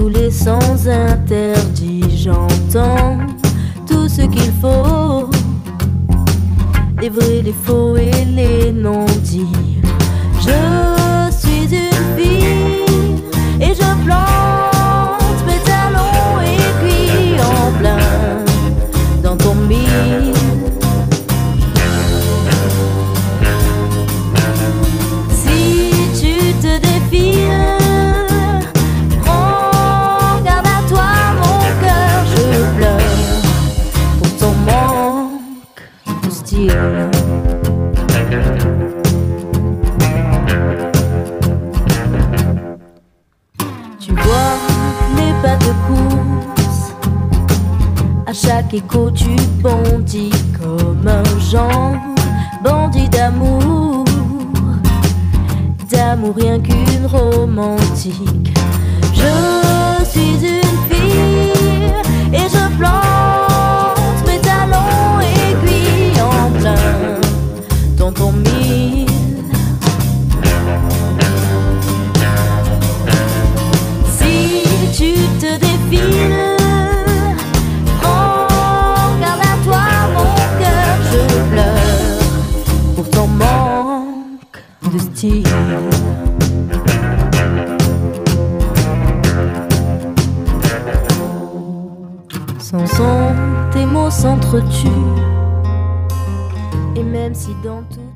tous les sens interdits. J'entends tout ce qu'il faut, les vrais, les faux et les non-dits. Je suis une fille et je plante mes talons aiguilles en plein dans ton mille. Tu vois mes pas de course, à chaque écho tu bondis comme un genre bandit d'amour, d'amour rien qu'une romantique. Je suis une fille et je plante mes talons aiguilles en plein dans ton mille. Tu te défiles, prends garde à toi mon cœur. Je pleure pour ton manque de style. Sans son, tes mots s'entretuent, et même si dans tout